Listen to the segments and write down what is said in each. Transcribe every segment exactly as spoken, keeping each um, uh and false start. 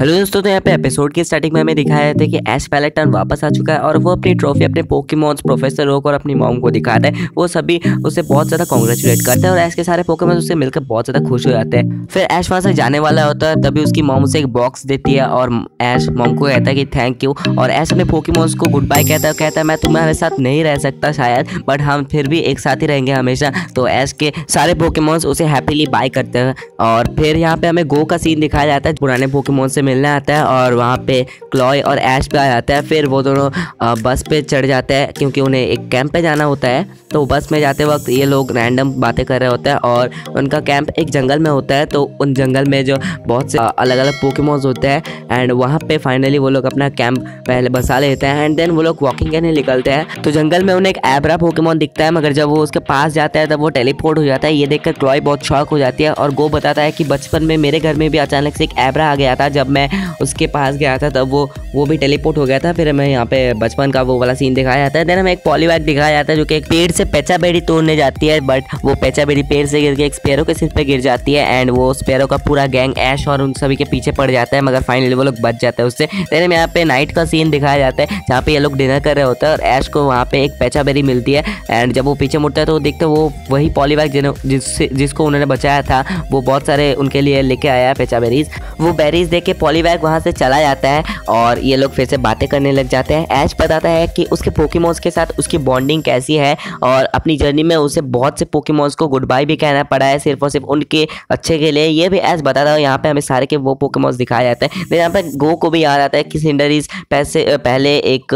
Hello दोस्तों, तो यहाँ पे एपिसोड की स्टार्टिंग में हमें दिखाया था कि ऐश पहले टर्न वापस आ चुका है और वो अपनी ट्रॉफी अपने पोकेमॉन्स प्रोफेसर ओक और अपनी मॉम को दिखा रहा है। वो सभी उसे बहुत ज़्यादा कॉन्ग्रेचुलेट करते हैं और ऐश के सारे पोकेमॉन्स उससे मिलकर बहुत ज़्यादा खुश हो जाते हैं। फिर ऐश वहाँ से जाने वाला होता है, तभी उसकी मॉम उसे एक बॉक्स देती है और ऐश मॉम को कहता है कि थैंक यू। और ऐश अपने पोकेमॉन्स को गुड बाय कहता है, कहता है मैं तुम्हारे साथ नहीं रह सकता शायद, बट हम फिर भी एक साथ ही रहेंगे हमेशा। तो ऐश के सारे पोकेमॉन्स उसे हैप्पीली बाय करते हैं। और फिर यहाँ पे हमें गो का सीन दिखाया जाता है, पुराने पोकेमॉन से मिलने आता है और वहाँ पे क्लॉय और ऐश पे आ जाता है। फिर वो दोनों बस पे चढ़ जाते हैं क्योंकि उन्हें एक कैंप पे जाना होता है। तो बस में जाते वक्त ये लोग रैंडम बातें कर रहे होते हैं और उनका कैंप एक जंगल में होता है। तो उन जंगल में जो बहुत से अलग अलग पोकेमॉन्स होते हैं एंड वहाँ पे फाइनली वो लोग अपना कैंप पहले बसा लेते हैं एंड देन वो लोग वॉकिंग करने निकलते हैं। तो जंगल में उन्हें एक एब्रा पोकेमॉन दिखता है, मगर जब वो उसके पास जाता है तब वो टेलीपोर्ट हो जाता है। ये देखकर क्लॉय बहुत शॉक हो जाती है और गो बताता है कि बचपन में मेरे घर में भी अचानक से एक एब्रा आ गया था, जब मैं उसके पास गया था तब वो वो भी टेलीपोर्ट हो गया था। फिर हमें यहाँ पे बचपन का वो वाला सीन दिखाया जाता है। देन हमें एक पॉलीवैग दिखाया जाता है जो कि एक पेड़ से पेचा बेड़ी तोड़ने जाती है, बट वो पेचा बेड़ी पेड़ से गिर के एक स्पैरो के सिर पे गिर जाती है एंड वो स्पैरो का पूरा गैंग ऐश और उन सभी के पीछे पड़ जाता है, मगर फाइनली वो लोग बच जाते हैं उससे। देन हमें यहाँ पे नाइट का सीन दिखाया जाता है जहाँ पे ये लोग डिनर कर रहे होते हैं और ऐश को वहाँ पे एक पेचा बेरी मिलती है एंड जब वो पीछे मुड़ता है तो वो देखते हैं वो वही पॉलीवैग जिससे जिसको उन्होंने बचाया था, वो बहुत सारे उनके लिए लेके आया है पेचा बेरीज। वो बेरीज देख के पॉलीवैग वहाँ से चला जाता है और ये लोग फिर से बातें करने लग जाते हैं। ऐश बताता है कि उसके पोकेमॉन्स के साथ उसकी बॉन्डिंग कैसी है और अपनी जर्नी में उसे बहुत से पोकेमॉन्स को गुड बाय भी कहना पड़ा है, सिर्फ और सिर्फ उनके अच्छे के लिए। ये भी ऐश बताता है। यहाँ पे हमें सारे के वो पोकेमॉन्स दिखाया जाता है। फिर यहाँ पे गो को भी याद आता है कि सिंडरीज पैसे पहले एक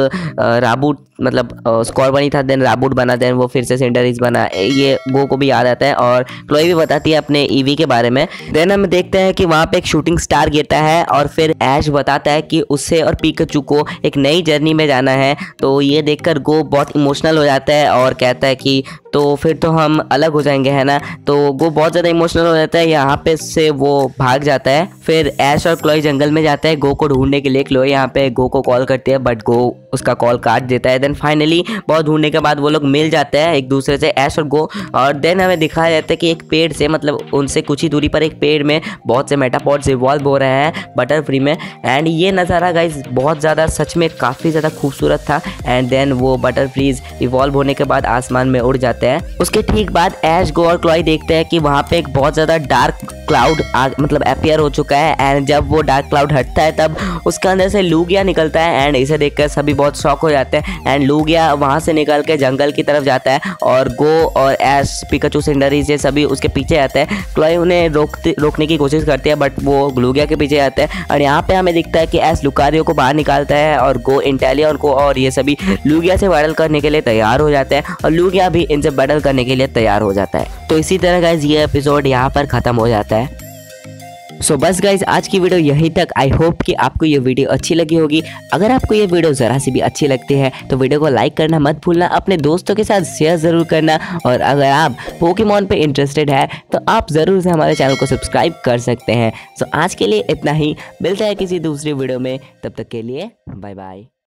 राबूट मतलब स्कॉर बनी था, देन राबूट बना, देन वो फिर से सिंडरीज बना। ये गो को भी याद आता है और क्लोई भी बताती है अपने ईवी के बारे में। देन हम देखते हैं कि वहाँ पे एक शूटिंग स्टार गिरता है और फिर ऐश बताता है कि उससे और पिकाचू को एक नई जर्नी में जाना है। तो ये देखकर गो बहुत इमोशनल हो जाता है और कहता है कि तो फिर तो हम अलग हो जाएंगे, है ना। तो गो बहुत ज़्यादा इमोशनल हो जाता है। यहाँ पे से वो भाग जाता है। फिर ऐश और क्लोई जंगल में जाता है गो को ढूंढने के लिए। क्लोई यहाँ पे गो को कॉल करती है बट गो उसका कॉल काट देता है। देन फाइनली बहुत ढूंढने के बाद वो लोग मिल जाते हैं एक दूसरे से, ऐश और गो। और देन हमें दिखाया जाता है कि एक पेड़ से मतलब उनसे कुछ ही दूरी पर एक पेड़ में बहुत से मेटापॉड्स इवॉल्व हो रहे हैं बटरफ्री में। एंड ये नज़ारा गाइस बहुत ज़्यादा सच में काफ़ी ज़्यादा खूबसूरत था। एंड देन वो बटरफ्रीज इवॉल्व होने के बाद आसमान में उड़ जाते हैं। उसके ठीक बाद ऐश, गो और क्लॉय देखते हैं कि वहाँ पे एक बहुत ज़्यादा डार्क क्लाउड मतलब अपीयर हो चुका है। एंड जब वो डार्क क्लाउड हटता है तब उसके अंदर से लूगिया निकलता है एंड इसे देखकर सभी बहुत शॉक हो जाते हैं। एंड लूगिया वहाँ से निकल के जंगल की तरफ जाता है और गो और ऐश, पिकाचू, सिंडरीज ये सभी उसके पीछे आते हैं। क्लॉय उन्हें रोकते रोकने की कोशिश करती है बट वो लूगिया के पीछे आते हैं। और यहाँ पे हमें दिखता है कि ऐश लुकारियो को बाहर निकालता है और गो इंटेलियन को, और ये सभी लूगिया से बैटल करने के लिए तैयार हो जाते हैं और लूगिया भी इनसे बैटल करने के लिए तैयार हो जाता है। तो इसी तरह गाइस ये एपिसोड यहाँ पर ख़त्म हो जाता है। सो so, बस गाइज आज की वीडियो यहीं तक। आई होप कि आपको ये वीडियो अच्छी लगी होगी। अगर आपको ये वीडियो ज़रा सी भी अच्छी लगती है तो वीडियो को लाइक करना मत भूलना, अपने दोस्तों के साथ शेयर ज़रूर करना। और अगर आप पोकेमॉन पे इंटरेस्टेड है तो आप ज़रूर से हमारे चैनल को सब्सक्राइब कर सकते हैं। सो so, आज के लिए इतना ही, मिलता है किसी दूसरी वीडियो में। तब तक के लिए बाय बाय।